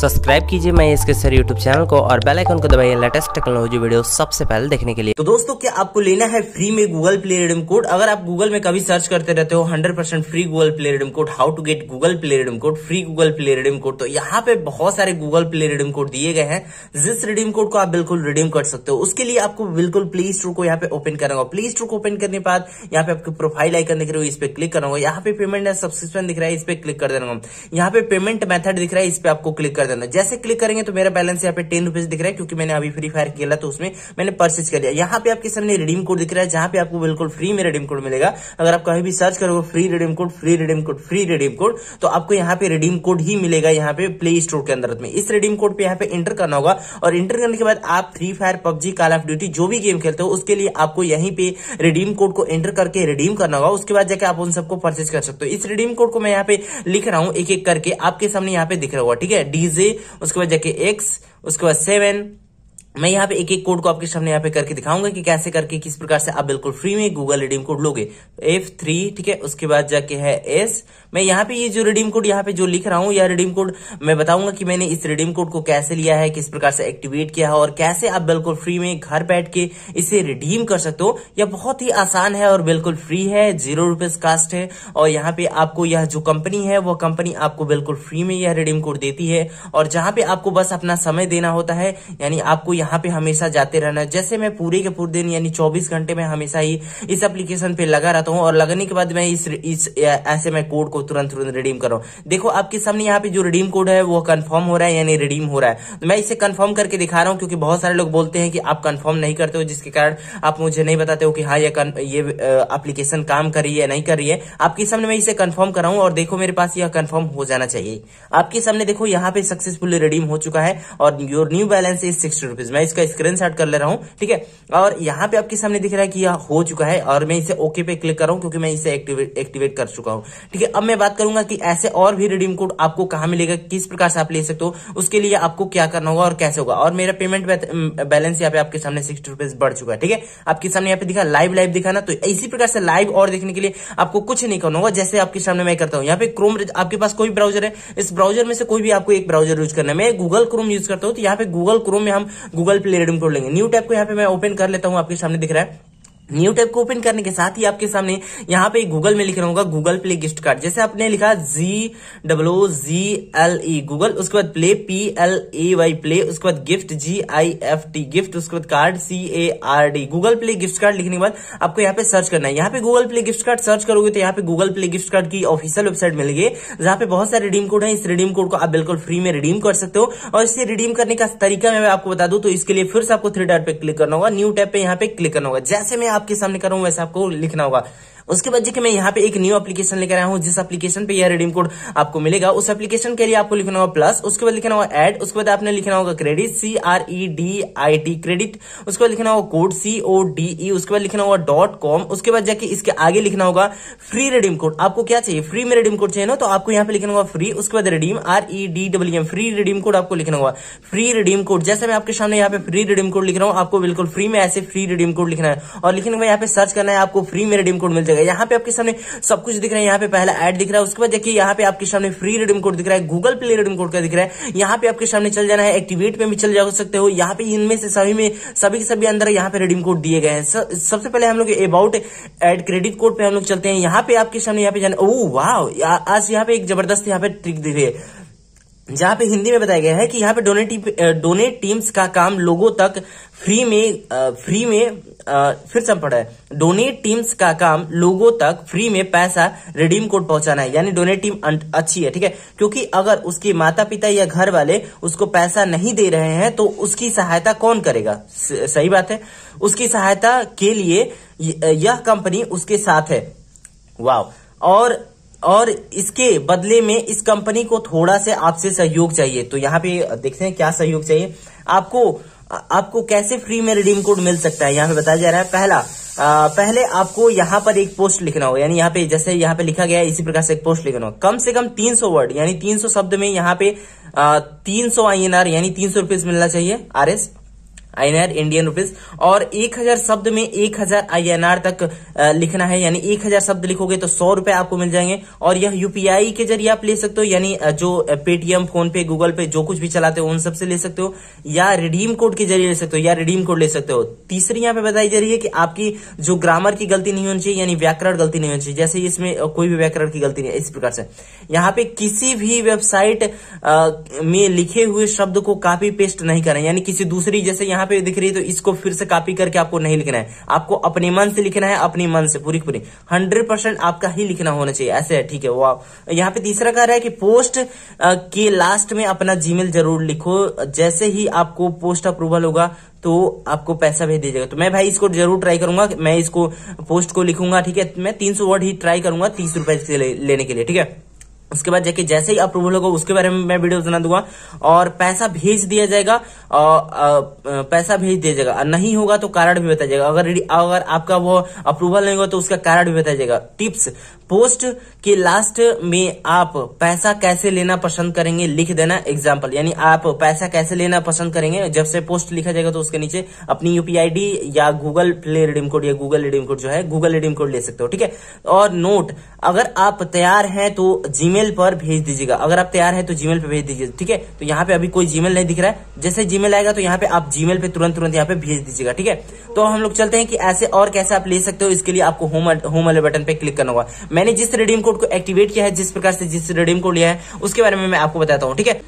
Subscribe कीजिए मैं इसके सर यूट्यूब चैनल को और बेल आइकन को दबाइए लेटेस्ट टेक्नोलॉजी वीडियो सबसे पहले देखने के लिए। तो दोस्तों क्या आपको लेना है फ्री में गूगल प्ले रिडीम कोड। अगर आप गूगल में कभी सर्च करते रहते हो 100% free Google Play redeem code, how to get Google Play redeem code, free Google Play redeem code, तो यहाँ पे बहुत सारे गूगल प्ले रिडीम कोड दिए गए हैं जिस रिडीम कोड को आप बिल्कुल रिडीम कर सकते हो। उसके लिए आपको बिल्कुल प्ले स्टोर को यहाँ पे ओपन करना होगा। प्ले स्टोर को ओपन करने के बाद यहाँ पे आपके प्रोफाइल आइकन दिख रहे हो, इस पे क्लिक करना होगा। यहाँ पे पेमेंट एंड सब्सक्रिप्शन दिख रहा है, इस पे क्लिक कर देना। यहाँ पे पेमेंट मेथड दिख रहा है, इस पे आपको क्लिक कर देना। जैसे क्लिक करेंगे तो मेरा बैलेंस यहाँ पे 10 रुपीज दिख रहा है क्योंकि मैंने अभी फ्री फायर खेला तो उसमें मैंने परचेज कर लिया। यहाँ पे आपके सामने रिडीम कोड दिख रहा है जहां पे आपको बिल्कुल फ्री में रिडीम कोड मिलेगा। अगर आप कहीं भी सर्च करोगे free redeem code free redeem code free redeem code तो आपको यहाँ पे रिडीम कोड ही मिलेगा। यहाँ पे प्ले स्टोर के अंदर में इस रिडीम कोड पे यहाँ पे एंटर करना होगा और एंटर करने के बाद आप Free Fire, PUBG, Call of Duty जो भी गेम खेलते हो उसके लिए आपको यहीं पे रिडीम कोड को एंटर करके रिडीम करना होगा। उसके बाद जाके आप उन सबको परचेज कर सकते हो। इस रिडीम कोड को मैं यहाँ पे लिख रहा हूँ एक एक करके, आपके सामने यहाँ पे दिख रहा होगा, ठीक है। डीजे, उसके बाद जाके एक्स, उसके बाद 7, मैं यहाँ पे एक एक कोड को आपके सामने यहाँ पे करके दिखाऊंगा कि कैसे करके किस प्रकार से आप बिल्कुल फ्री में गूगल रिडीम कोड लोगे। F3, ठीक है। उसके बाद जाके है S। मैं यहाँ पे ये जो रिडीम कोड यहाँ पे जो लिख रहा हूँ यह रिडीम कोड मैं बताऊंगा कि मैंने इस रिडीम कोड को कैसे लिया है, किस प्रकार से एक्टिवेट किया है और कैसे आप बिल्कुल फ्री में घर बैठ के इसे रिडीम कर सकते हो। यह बहुत ही आसान है और बिल्कुल फ्री है, 0 रुपीज कास्ट है। और यहाँ पे आपको यह जो कंपनी है वह कंपनी आपको बिल्कुल फ्री में यह रिडीम कोड देती है और जहाँ पे आपको बस अपना समय देना होता है, यानी आपको यहाँ पे हमेशा जाते रहना। जैसे मैं पूरे के पूरे दिन यानी 24 घंटे में हमेशा ही इस एप्लीकेशन पे लगा रहता हूँ और लगने के बाद मैं इस ऐसे मैं कोड को तुरंत रिडीम कर रहा हूँ। देखो आपके सामने यहाँ पे जो रिडीम कोड है वो कंफर्म हो रहा है, यानी रिडीम हो रहा है। मैं इसे कंफर्म करके दिखा रहा हूँ क्योंकि बहुत सारे लोग बोलते हैं कि आप कंफर्म नहीं करते हो, जिसके कारण आप मुझे नहीं बताते हो कि हाँ ये एप्लीकेशन काम कर रही है नहीं कर रही है। आपके सामने मैं इसे कंफर्म कर रहा हूँ और देखो मेरे पास यह कंफर्म हो जाना चाहिए। आपके सामने देखो यहाँ पे सक्सेसफुली रिडीम हो चुका है और your new balance is 60 rupees. मैं इसका स्क्रीनशॉट कर ले रहा हूं, ठीक है। और यहाँ पे आपके सामने दिख रहा है कि यह हो चुका है और मैं इसे ओके पे क्लिक कर रहा हूं क्योंकि मैं इसे एक्टिवेट कर चुका हूं, ठीक है। अब मैं बात करूंगा कि ऐसे और भी रिडीम कोड आपको कहां मिलेगा, किस प्रकार से आप ले सकते हो, उसके लिए आपको क्या करना होगा और कैसे होगा। और मेरा पेमेंट बैलेंस यहाँ पे आपके सामने 60 रुपीज बढ़ चुका है, ठीक है। आपके सामने यहाँ पे दिखा लाइव दिखाना, तो इसी प्रकार से लाइव और देखने के लिए आपको कुछ नहीं करना होगा। जैसे आपके सामने मैं करता हूँ, यहाँ पे क्रोम, आपके पास कोई ब्राउजर है, इस ब्राउजर में से कोई भी आपको एक ब्राउजर यूज करना है। मैं गूगल क्रोम यूज करता हूँ, तो यहाँ पे गूगल क्रोम में हम गूगल प्ले रिडीम कोड लेंगे। न्यू टैब को यहाँ पे मैं ओपन कर लेता हूँ, आपके सामने दिख रहा है। न्यू टैब को ओपन करने के साथ ही आपके सामने यहाँ पे गूगल में लिख रहा होगा गूगल प्ले गिफ्ट कार्ड। जैसे आपने लिखा GOOGLE गूगल, उसके बाद प्ले PLAY प्ले, उसके बाद गिफ्ट GIFT गिफ्ट, उसके बाद card CARD। Google Play gift card लिखने के बाद आपको यहाँ पे सर्च करना है। यहाँ पे Google Play gift card search करोगे तो यहाँ पे गूगल प्ले गिफ्ट कार्ड की ऑफिशियल वेबसाइट मिलेगी जहाँ पे बहुत सारे रिडीम कोड है। इस रिडीम कोड को आप बिल्कुल फ्री में रिडीम कर सकते हो और इसे रिडीम करने का तरीका मैं आपको बता दूं तो इसके लिए फिर से आपको 3 डॉट पे क्लिक करना होगा, न्यू टैब पे यहाँ पे क्लिक करना होगा। जैसे मैं आपके सामने कर रहा हूं वैसे आपको लिखना होगा। उसके बाद देखिए मैं यहाँ पे एक न्यू एप्लीकेशन लेकर आया हूँ जिस एप्लीकेशन पे यह रिडीम कोड आपको मिलेगा। उस एप्लीकेशन के लिए आपको लिखना होगा प्लस, उसके बाद लिखना होगा ऐड, उसके बाद आपने लिखना होगा क्रेडिट CREDIT क्रेडिट, उसके बाद लिखना होगा कोड CODE, उसके बाद लिखना होगा .com, उसके बाद जाके इसके आगे लिखना होगा फ्री रिडीम कोड। आपको क्या चाहिए, फ्री में रिडीम कोड चाहिए ना, तो आपको यहाँ पे लिखना होगा फ्री, उसके बाद redeem REDWM free redeem code आपको लिखना होगा फ्री रिडीम कोड। जैसे मैं आपके सामने यहाँ पे फ्री रिडीम कोड लिख रहा हूँ, आपको बिल्कुल फ्री में ऐसे फ्री रिडीम कोड लिखना है और लिखने में यहाँ पे सर्च करना है, आपको फ्री में रिडीम कोड मिल जाएगा। यहाँ पे आपके सामने सब कुछ दिख रहा है, यहाँ पे पहला ऐड दिख रहा है, उसके बाद देखिए यहाँ पे आपके सामने फ्री रिडीम कोड दिख रहा है, गूगल प्ले रिडीम कोड का दिख रहा है। यहाँ पे आपके सामने चल जाना है, एक्टिवेट में भी चल जा सकते हो। यहाँ पे इनमें से सभी में सभी के सभी अंदर यहाँ पे रिडीम कोड दिए गए हैं। सबसे पहले हम लोग अबाउट एड क्रेडिट कोड पे हम लोग चलते हैं। यहाँ पे आपके सामने यहाँ पे जाना, ओ वाह, आज यहाँ पे एक जबरदस्त यहाँ पे ट्रिक दिख रही है जहां पे हिंदी में बताया गया है कि यहाँ पे डोनेट टीम्स का काम लोगों तक डोनेट टीम्स का काम लोगों तक फ्री में पैसा रिडीम कोड पहुंचाना है, यानी डोनेट टीम अच्छी है, ठीक है। क्योंकि अगर उसके माता पिता या घर वाले उसको पैसा नहीं दे रहे हैं तो उसकी सहायता कौन करेगा, सही बात है। उसकी सहायता के लिए यह कंपनी उसके साथ है, वाव। और इसके बदले में इस कंपनी को थोड़ा से आपसे सहयोग चाहिए। तो यहाँ पे देखते हैं क्या सहयोग चाहिए आपको कैसे फ्री में रिडीम कोड मिल सकता है। यहाँ पे बताया जा रहा है पहले आपको यहाँ पर एक पोस्ट लिखना होगा, यानी यहाँ पे जैसे यहाँ पे लिखा गया है इसी प्रकार से एक पोस्ट लिखना होगा। कम से कम 300 वर्ड यानी 300 शब्द में यहाँ पे 300 INR यानी 300 रुपीज मिलना चाहिए RS। INR इंडियन रुपीज और 1000 शब्द में 1000 INR तक लिखना है, यानी 1000 शब्द लिखोगे तो 100 रुपए आपको मिल जाएंगे। और यह यूपीआई के जरिए आप ले सकते हो, यानी जो पेटीएम, फोन पे, गूगल पे जो कुछ भी चलाते हो उन सबसे ले सकते हो, या रिडीम कोड के जरिए ले सकते हो, या रिडीम कोड ले सकते हो। तीसरी यहाँ पे बताई जा रही है कि आपकी जो ग्रामर की गलती नहीं होनी चाहिए, यानी व्याकरण गलती नहीं होनी चाहिए, जैसे इसमें कोई भी व्याकरण की गलती नहीं है। इस प्रकार से यहाँ पे किसी भी वेबसाइट में लिखे हुए शब्द को कॉपी पेस्ट नहीं करें, यानी किसी दूसरी, जैसे यहाँ पे दिख रही है तो इसको फिर से कॉपी करके आपको नहीं लिखना है, आपको अपने मन से लिखना है, अपने मन से पूरी पूरी 100% आपका ही लिखना होना चाहिए, ऐसे है, ठीक है। वो यहाँ पे तीसरा कह रहा है कि पोस्ट के लास्ट में अपना जीमेल जरूर लिखो, जैसे ही आपको पोस्ट अप्रूवल होगा तो आपको पैसा भेज दीजिएगा। तो मैं भाई इसको जरूर ट्राई करूंगा, मैं इसको पोस्ट को लिखूंगा, ठीक है, मैं 300 वर्ड ही ट्राई करूंगा 30 रुपए से लेने के लिए, ठीक है। उसके बाद जाके जैसे ही अप्रूवल होगा उसके बारे में मैं वीडियो बना दूंगा और पैसा भेज दिया जाएगा, पैसा भेज दिया जाएगा, नहीं होगा तो कारण भी बताया जाएगा, अगर आपका वो अप्रूवल नहीं होगा तो उसका कारण भी बताया जाएगा। टिप्स: पोस्ट के लास्ट में आप पैसा कैसे लेना पसंद करेंगे लिख देना। एग्जाम्पल, यानी आप पैसा कैसे लेना पसंद करेंगे, जब से पोस्ट लिखा जाएगा तो उसके नीचे अपनी यूपीआईडी या गूगल प्ले रिडीम कोड या गूगल रिडीम कोड जो है गूगल रिडीम कोड ले सकते हो, ठीक है। और नोट, अगर आप तैयार हैं तो जीमेल पर भेज दीजिएगा, अगर आप तैयार हैं तो जीमेल पर भेज दीजिएगा, ठीक है। तो यहाँ पे अभी कोई जीमेल नहीं दिख रहा है, जैसे जीमेल आएगा तो यहाँ पे आप जीमेल पे तुरंत यहाँ पे भेज दीजिएगा, ठीक है। तो हम लोग चलते हैं कि ऐसे और कैसे आप ले सकते हो। इसके लिए आपको होम वाले बटन पे क्लिक करना होगा। मैंने जिस रिडीम कोड को एक्टिवेट किया है, जिस प्रकार से जिस रिडीम कोड लिया है उसके बारे में मैं आपको बताता हूँ, ठीक है।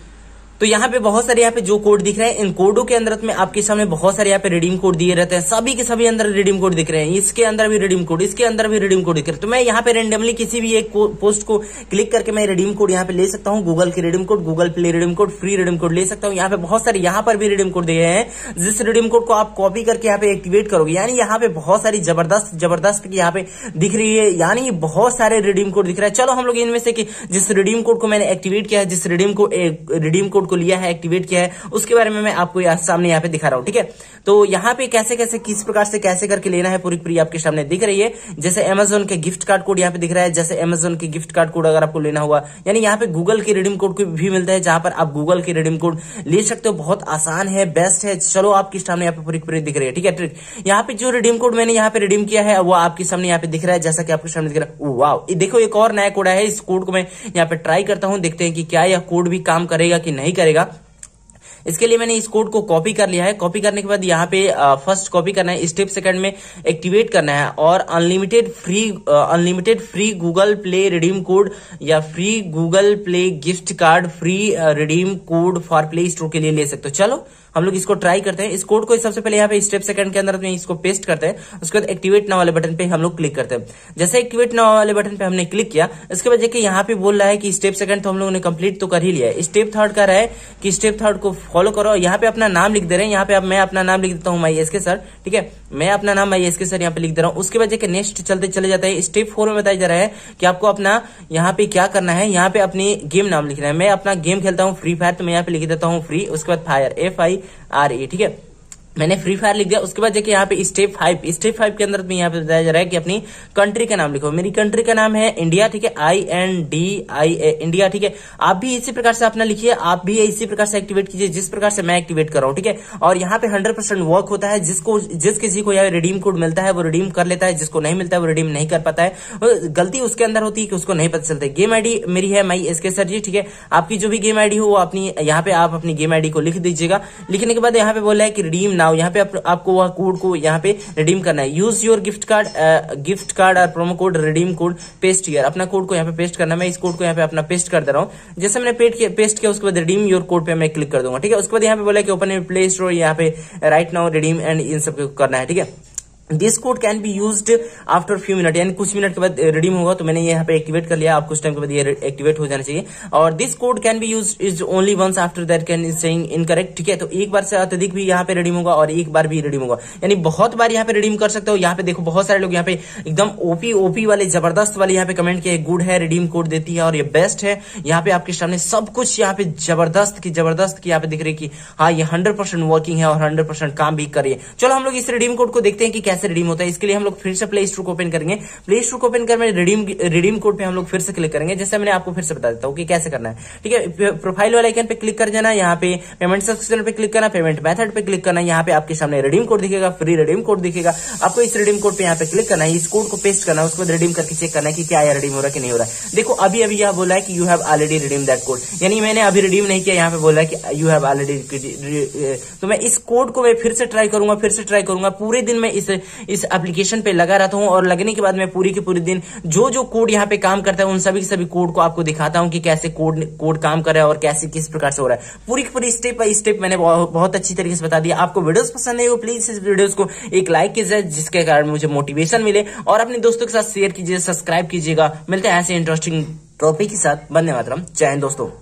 तो यहाँ पे बहुत सारे यहाँ पे जो कोड दिख रहे हैं, इन कोडों के अंदर में आपके सामने बहुत सारे यहाँ पे रिडीम कोड दिए रहते हैं, सभी के सभी अंदर रिडीम कोड दिख रहे हैं, इसके अंदर भी रिडीम कोड, इसके अंदर भी रिडीम कोड दिख रहे हैं। तो मैं यहाँ पे रेंडमली किसी भी एक पोस्ट को क्लिक करके मैं रिडीम कोड यहाँ पे ले सकता हूँ, गूगल के redeem code, Google Play redeem code, free redeem code ले सकता हूँ। यहाँ पे बहुत सारे यहाँ पर भी रिडीम कोड दिए हैं, जिस रिडीम कोड को आप कॉपी करके यहाँ पे एक्टिवेट करोगे, यानी यहाँ पे बहुत सारी जबरदस्त यहाँ पे दिख रही है, यानी बहुत सारे रिडीम कोड दिख रहा है। चलो हम लोग इनमें से जिस रिडीम कोड को मैंने एक्टिवेट किया है, जिस रिडीम कोड को लिया है, एक्टिवेट किया है, उसके बारे में मैं आपको सामने यहाँ पे दिखा रहा हूँ, ठीक है। तो यहाँ पे कैसे कैसे किस प्रकार से कैसे करके लेना है पूरी पूरी आपके सामने दिख रही है। जैसे Amazon के गिफ्ट कार्ड कोड यहाँ पे दिख रहा है, जैसे Amazon के गिफ्ट कार्ड कोड अगर आपको लेना होगा, यानी यहाँ पे गूगल के रिडीम कोड को भी मिलता है, जहां पर आप गूगल के रिडीम कोड ले सकते हो। बहुत आसान है, बेस्ट है। चलो आपके सामने यहाँ पे पूरी पूरी दिख रही है, ठीक है। ट्रिक, यहाँ पे जो रिडीम कोड मैंने यहाँ पे रिडीम किया है वो आपके सामने यहाँ पे दिख रहा है, जैसा कि आपके सामने दिख रहा है। वाह, देखो एक और नया कोड है, इस कोड को मैं यहाँ पे ट्राई करता हूँ, देखते हैं कि क्या यह कोड भी काम करेगा कि नहीं करेगा। इसके लिए मैंने इस कोड को कॉपी कर लिया है। कॉपी करने के बाद यहाँ पे फर्स्ट कॉपी करना है, स्टेप सेकंड में एक्टिवेट करना है और unlimited free Google Play redeem code या free Google Play gift card, free redeem code for Play Store के लिए ले सकते हो। चलो हम लोग इसको ट्राई करते हैं। इस कोड को सबसे पहले यहाँ पे स्टेप सेकंड के अंदर में इसको पेस्ट करते हैं, उसके बाद एक्टिवेट नाउ वाले बटन पे हम लोग क्लिक करते हैं। जैसे एक्टिवेट नाउ वाले बटन पे हमने क्लिक किया, इसके बाद देखिए यहाँ पे बोल रहा है कि स्टेप सेकंड तो हम लोगों ने कंप्लीट तो कर ही लिया है। स्टेप थर्ड का रहा है कि स्टेप थर्ड को फॉलो करो। यहाँ पे अपना नाम लिख दे रहे हैं, यहाँ पे मैं अपना नाम लिख देता हूँ MySK सर, ठीक है। मैं अपना नाम MySK सर यहाँ पे लिख दे रहा हूँ। उसके बाद देखिए नेक्स्ट चलते चले जाता है। स्टेप 4 में बताया जा रहा है कि आपको अपना यहाँ पे क्या करना है, यहाँ पे अपने गेम नाम लिखना है। मैं अपना गेम खेलता हूँ फ्री फायर, तो मैं यहाँ पे लिख देता हूँ फ्री, उसके बाद फायर FIRE, ठीक है। मैंने फ्री फायर लिख दिया। उसके बाद देखिए यहाँ पे स्टेप 5 के अंदर में यहाँ पे बताया जा रहा है कि अपनी कंट्री का नाम लिखो। मेरी कंट्री का नाम है इंडिया, ठीक है, INDIA इंडिया, ठीक है। आप भी इसी प्रकार से अपना लिखिए, आप भी इसी प्रकार से एक्टिवेट कीजिए जिस प्रकार से मैं एक्टिवेट कर रहा हूँ, ठीक है। और यहाँ पे 100% वर्क होता है। जिस किसी को यहाँ रिडीम कोड मिलता है वो रिडीम कर लेता है, जिसको नहीं मिलता है वो रिडीम नहीं कर पाता है। गलती उसके अंदर होती है कि उसको नहीं पता चलता। गेम आईडी मेरी है MySK सर जी, ठीक है। आपकी जो भी गेम आईडी हो वो अपनी यहाँ पे आप अपनी गेम आईडी को लिख दीजिएगा। लिखने के बाद यहाँ पे बोला है कि रिडीम यहाँ पे आपको वह कोड को यहाँ पे रिडीम करना है। यूज योर गिफ्ट कार्ड और promo code redeem code paste here. अपना कोड को यहाँ पे पेस्ट करना है। मैं इस कोड को यहाँ पे अपना पेस्ट कर दे रहा हूँ। जैसे मैंने पेस्ट किया उसके बाद रिडीम योर कोड पे मैं क्लिक कर दूंगा, ठीक है। उसके बाद यहाँ पे बोला कि ओपन प्ले स्टोर, यहाँ पे राइट नाउ रिडीम एंड इन सबको करना है, ठीक है। This code can be used after few minute, यानी कुछ मिनट के बाद रिडीम होगा। तो मैंने यहाँ पे एक्टिवेट कर लिया, आप कुछ टाइम के बाद ये एक्टिवेट हो जाना चाहिए। और this code can be used is only once, after that can is saying incorrect, ठीक है। तो एक बार से अत्यधिक भी यहाँ पे रिडीम होगा और एक बार भी रिडीम होगा, यानी बहुत बार यहाँ पे रिडीम कर सकते हो। यहाँ पे देखो बहुत सारे लोग यहाँ पे एकदम ओपी वाले जबरदस्त वाले यहाँ पे कमेंट किए, गुड है, रिडीम कोड देती है और ये बेस्ट है। यहाँ पे आपके सामने सब कुछ यहाँ पे जबरदस्त की यहाँ पे दिख रही है कि हाँ ये 100% वर्किंग है और 100% काम भी कर रही है। चलो हम लोग इस रिडीम कोड को देखते हैं कि कैसे कैसे रिडीम होता है। इसके लिए हम लोग फिर से प्ले स्टोर को ओपन करेंगे। प्ले स्टोर को ओपन करके रिडीम कोड पे हम लोग फिर से क्लिक करेंगे, जैसे मैंने आपको फिर से बता देता हूँ कि कैसे करना है। ठीक है, प्रोफाइल वाले आइकन पे क्लिक कर जाना, यहाँ पे पेमेंट सब्सक्रिप्शन पे क्लिक करना, पेमेंट मेथड पे क्लिक करना, यहाँ पे आपके सामने रिडीम कोड दिखेगा, फ्री रिडीम कोड दिखेगा। आपको इस रिडीम कोड पे यहाँ पे क्लिक करना है, इस कोड को पेस्ट करना है, उसके बाद रिडीम करके चेक करना है कि क्या यह रिडीम हो रहा है कि नहीं हो रहा है। देखो अभी अभी यह बोला है कि you have already redeem that code, यानी मैंने अभी रिडीम नहीं किया, यहाँ पे बोला है कि यू हैव ऑलरेडी। तो मैं इस कोड को मैं फिर से ट्राई करूंगा। पूरे दिन मैं इस एप्लीकेशन पे लगा रहता हूँ और लगने के बाद मैं पूरी के पूरे दिन जो कोड यहाँ पे काम करता है उन सभी के सभी कोड को आपको दिखाता हूँ कि कैसे कोड काम कर रहा है और कैसे किस प्रकार से हो रहा है। पूरी की पूरी स्टेप बाय स्टेप मैंने बहुत अच्छी तरीके से बता दिया। आपको वीडियोस पसंद है वो प्लीज इस वीडियोस को एक लाइक कीजिए, जिसके कारण मुझे मोटिवेशन मिले, और अपने दोस्तों के साथ शेयर कीजिए, सब्सक्राइब कीजिएगा। मिलते हैं ऐसे इंटरेस्टिंग टॉपिक के साथ। वंदे मातरम, जय हिंद दोस्तों।